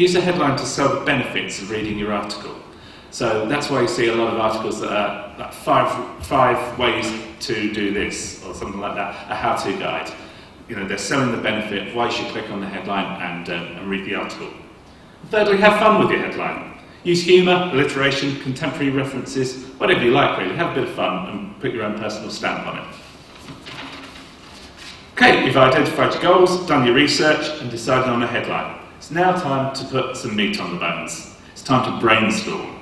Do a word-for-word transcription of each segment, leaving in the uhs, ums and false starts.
use a headline to sell the benefits of reading your article. So that's why you see a lot of articles that are like five, five ways to do this, or something like that, a how-to guide. You know, they're selling the benefit of why you should click on the headline and, um, and read the article. Thirdly, have fun with your headline. Use humour, alliteration, contemporary references, whatever you like really. Have a bit of fun and put your own personal stamp on it. Okay, you've identified your goals, done your research and decided on a headline. It's now time to put some meat on the bones. It's time to brainstorm.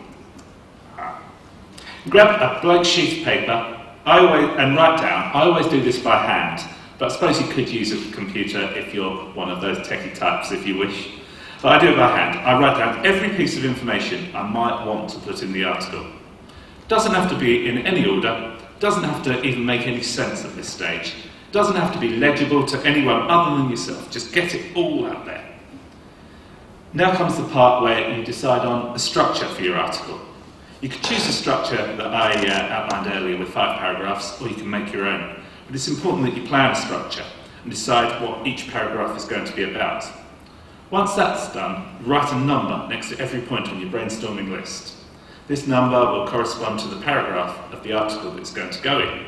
Grab a blank sheet of paper I always, and write down. I always do this by hand, but I suppose you could use a computer if you're one of those techie types if you wish. But I do it by hand. I write down every piece of information I might want to put in the article. Doesn't have to be in any order, doesn't have to even make any sense at this stage, doesn't have to be legible to anyone other than yourself. Just get it all out there. Now comes the part where you decide on a structure for your article. You can choose a structure that I uh, outlined earlier with five paragraphs, or you can make your own. But it's important that you plan a structure and decide what each paragraph is going to be about. Once that's done, write a number next to every point on your brainstorming list. This number will correspond to the paragraph of the article that it's going to go in.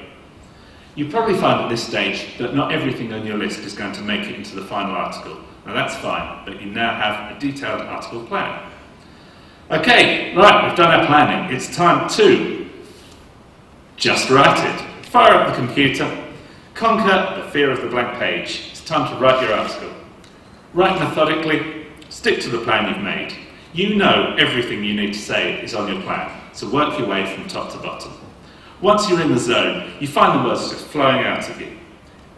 You'll probably find at this stage that not everything on your list is going to make it into the final article. Now that's fine, but you now have a detailed article plan. Okay, right, we've done our planning. It's time to just write it. Fire up the computer. Conquer the fear of the blank page. It's time to write your article. Write methodically. Stick to the plan you've made. You know everything you need to say is on your plan, so work your way from top to bottom. Once you're in the zone, you find the words just flowing out of you.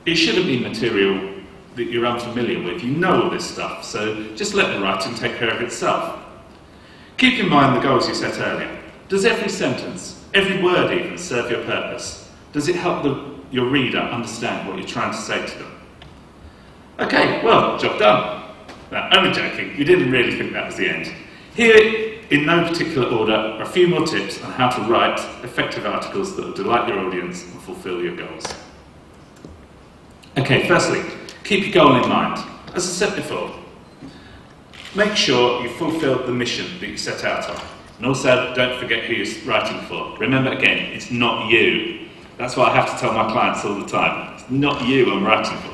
It shouldn't be material that you're unfamiliar with. You know all this stuff, so just let the writing take care of itself. Keep in mind the goals you set earlier. Does every sentence, every word even, serve your purpose? Does it help the, your reader understand what you're trying to say to them? Okay, well, job done. Now, only joking, you didn't really think that was the end. Here, in no particular order, are a few more tips on how to write effective articles that will delight your audience and fulfil your goals. Okay, firstly, keep your goal in mind. As I said before, make sure you fulfilled the mission that you set out on. And also, don't forget who you're writing for. Remember again, it's not you. That's what I have to tell my clients all the time. It's not you I'm writing for.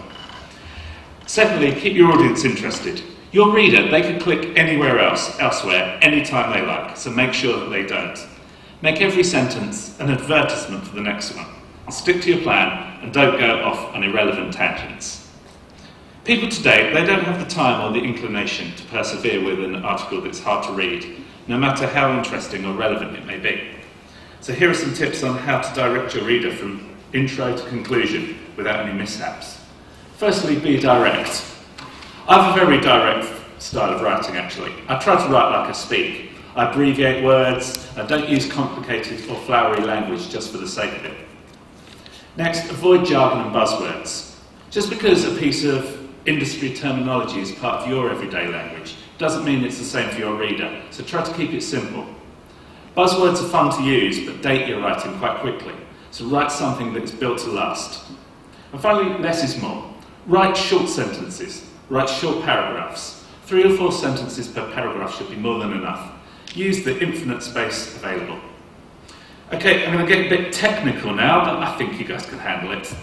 Secondly, keep your audience interested. Your reader, they can click anywhere else, elsewhere, anytime they like, so make sure that they don't. Make every sentence an advertisement for the next one. Stick to your plan and don't go off on irrelevant tangents. People today, they don't have the time or the inclination to persevere with an article that's hard to read, no matter how interesting or relevant it may be. So here are some tips on how to direct your reader from intro to conclusion without any mishaps. Firstly, be direct. I have a very direct style of writing, actually. I try to write like I speak. I abbreviate words. I don't use complicated or flowery language just for the sake of it. Next, avoid jargon and buzzwords. Just because a piece of industry terminology is part of your everyday language, doesn't mean it's the same for your reader, so try to keep it simple. Buzzwords are fun to use, but date your writing quite quickly, so write something that's built to last. And finally, less is more. Write short sentences, write short paragraphs. Three or four sentences per paragraph should be more than enough. Use the infinite space available. Okay, I'm going to get a bit technical now, but I think you guys can handle it.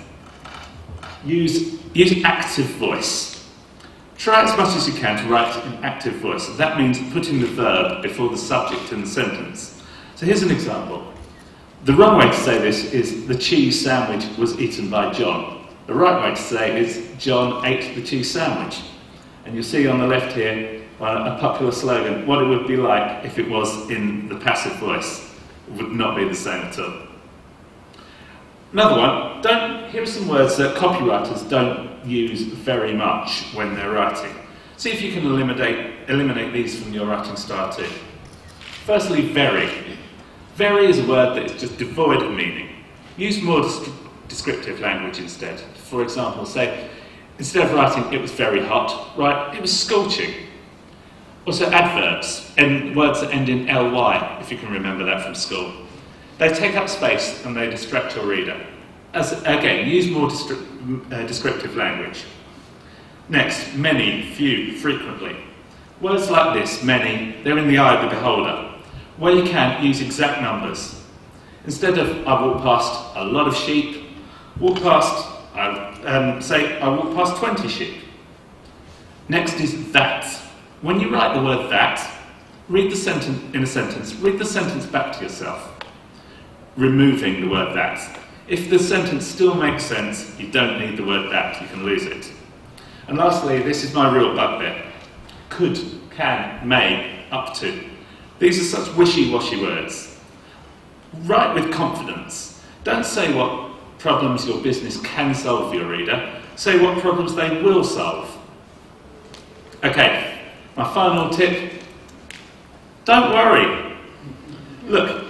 Use, use active voice. Try as much as you can to write in active voice. That means putting the verb before the subject in the sentence. So here's an example. The wrong way to say this is, the cheese sandwich was eaten by John. The right way to say is, John ate the cheese sandwich. And you'll see on the left here uh, a popular slogan, what it would be like if it was in the passive voice. It would not be the same at all. Another one, don't, here are some words that copywriters don't use very much when they're writing. See if you can eliminate, eliminate these from your writing style too. Firstly, very. Very is a word that is just devoid of meaning. Use more des descriptive language instead. For example, say, instead of writing, it was very hot, write, it was scorching. Also adverbs, and words that end in ly, if you can remember that from school. They take up space and they distract your reader. As, again, use more uh, descriptive language. Next, many, few, frequently. Words like this, many, they're in the eye of the beholder. Where you can, use exact numbers. Instead of, I walk past a lot of sheep, walk past, uh, um, say, I walk past twenty sheep. Next is that. When you write the word that, read the sentence in a sentence, read the sentence back to yourself, removing the word that. If the sentence still makes sense, you don't need the word that, you can lose it. And lastly, this is my real bugbear. Could, can, may, up to. These are such wishy-washy words. Write with confidence. Don't say what problems your business can solve for your reader, say what problems they will solve. Okay, my final tip, don't worry. Look,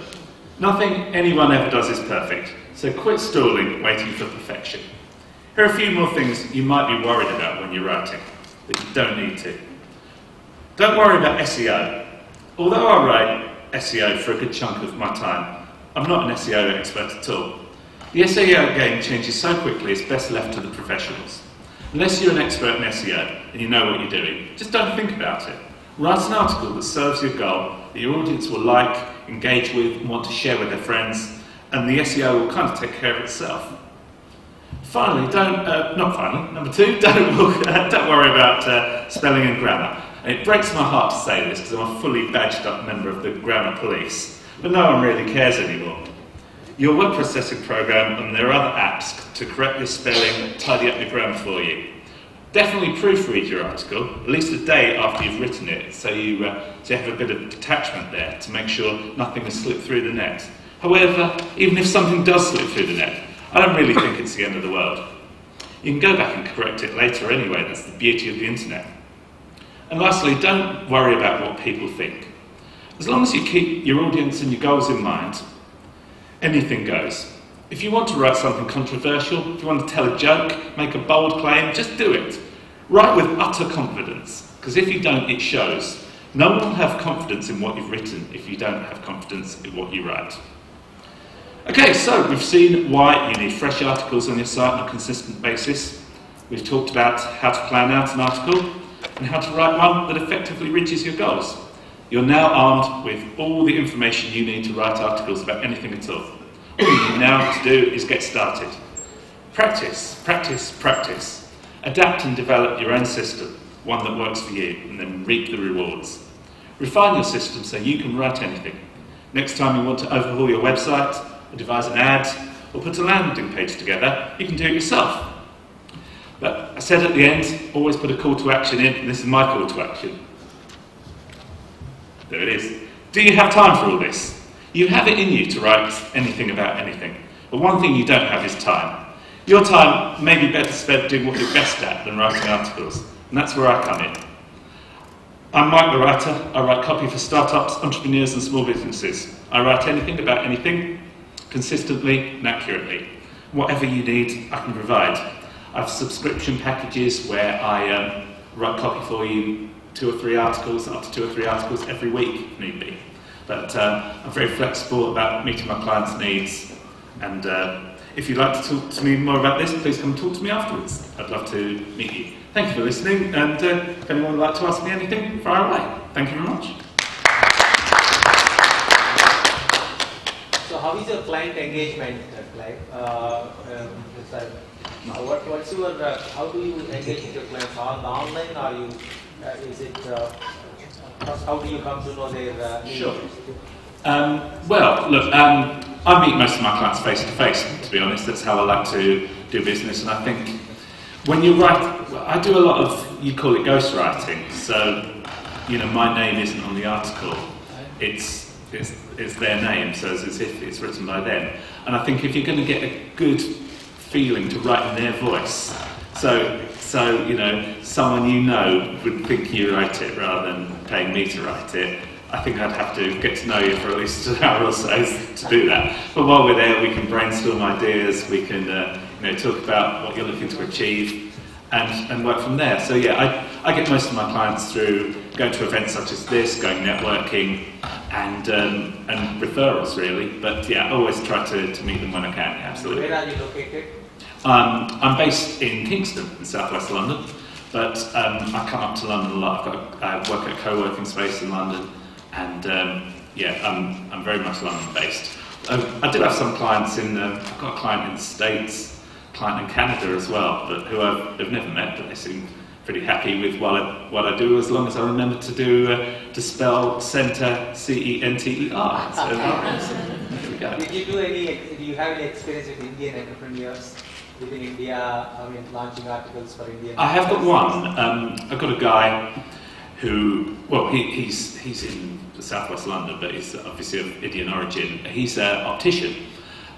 nothing anyone ever does is perfect, so quit stalling, waiting for perfection. Here are a few more things you might be worried about when you're writing, that you don't need to. Don't worry about S E O. Although I write S E O for a good chunk of my time, I'm not an S E O expert at all. The S E O game changes so quickly it's best left to the professionals. Unless you're an expert in S E O and you know what you're doing, just don't think about it. Write an article that serves your goal, that your audience will like, engage with, and want to share with their friends, and the S E O will kind of take care of itself. Finally, don't, uh, not finally, number two, don't, walk, uh, don't worry about uh, spelling and grammar. It breaks my heart to say this because I'm a fully badged up member of the grammar police, but no one really cares anymore. Your word processing program and there are other apps to correct your spelling, tidy up your grammar for you. Definitely proofread your article, at least a day after you've written it, so you, uh, so you have a bit of detachment there to make sure nothing has slipped through the net. However, even if something does slip through the net, I don't really think it's the end of the world. You can go back and correct it later anyway, that's the beauty of the internet. And lastly, don't worry about what people think. As long as you keep your audience and your goals in mind, anything goes. If you want to write something controversial, if you want to tell a joke, make a bold claim, just do it. Write with utter confidence, because if you don't, it shows. No one will have confidence in what you've written if you don't have confidence in what you write. Okay, so we've seen why you need fresh articles on your site on a consistent basis. We've talked about how to plan out an article, and how to write one that effectively reaches your goals. You're now armed with all the information you need to write articles about anything at all. All you need now to do is get started. Practice, practice, practice. Adapt and develop your own system, one that works for you, and then reap the rewards. Refine your system so you can write anything. Next time you want to overhaul your website, or devise an ad, or put a landing page together, you can do it yourself. But I said at the end, always put a call to action in, and this is my call to action. There it is. Do you have time for all this? You have it in you to write anything about anything, but one thing you don't have is time. Your time may be better spent doing what you're best at than writing articles, and that's where I come in. I'm Mike the Writer. I write copy for startups, entrepreneurs and small businesses. I write anything about anything, consistently and accurately. Whatever you need, I can provide. I have subscription packages where I um, write copy for you, two or three articles, up to two or three articles every week, if need be. But um, I'm very flexible about meeting my clients' needs. And uh, if you'd like to talk to me more about this, please come talk to me afterwards. I'd love to meet you. Thank you for listening, and uh, if anyone would like to ask me anything, fire away. Thank you very much. So how is your client engagement, like, uh, uh, sorry. Uh, what, what's your, uh, how do you engage with your clients? On the online, are you, uh, is it, uh, how do you come to know their uh, needs? Sure. Um, well, look, um, I meet most of my clients face to face, to be honest. That's how I like to do business. And I think when you write, well, I do a lot of, you call it ghostwriting. So, you know, my name isn't on the article. It's, it's, it's their name, so it's as if it's written by them. And I think if you're going to get a good feeling to write in their voice. So, so, you know, someone you know would think you write it rather than paying me to write it. I think I'd have to get to know you for at least an hour or so to do that. But while we're there, we can brainstorm ideas, we can, uh, you know, talk about what you're looking to achieve and, and work from there. So yeah, I, I get most of my clients through going to events such as this, going networking, and um, and referrals really. But yeah, I always try to, to meet them when I can, absolutely. Where are you located? Um, I'm based in Kingston, in southwest London, But um, I come up to London a lot. I've got a, I work at a co-working space in London, and um, yeah, I'm, I'm very much London-based. Um, I do have some clients in, um, I've got a client in the States, a client in Canada as well, but who I've, I've never met, but they seem pretty happy with what I, what I do, as long as I remember to do uh, to spell centre, C E N T E R. So there we go. Did you do any? Do you have any experience with Indian entrepreneurs within India? I mean, launching articles for Indian. I have got one. Um, I've got a guy who, well, he, he's he's in Southwest London, but he's obviously of Indian origin. He's an optician,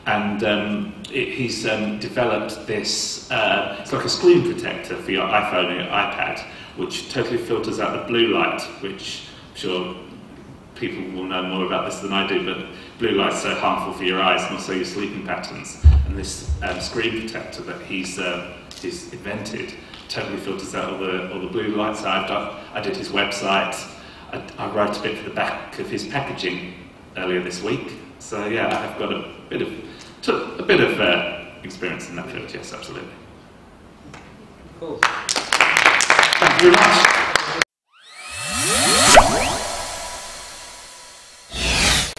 and um, it, he's um, developed this, uh, it's like a screen protector for your iPhone or your iPad, which totally filters out the blue light, which I'm sure people will know more about this than I do, but blue light's so harmful for your eyes and also your sleeping patterns. And this um, screen protector that he's, uh, he's invented totally filters out all the, all the blue light. So I've done, I did his website, I, I wrote a bit for the back of his packaging earlier this week. So yeah, I've got a bit of took a bit of uh, experience in that field. Yes, absolutely. Cool. Thank you very much.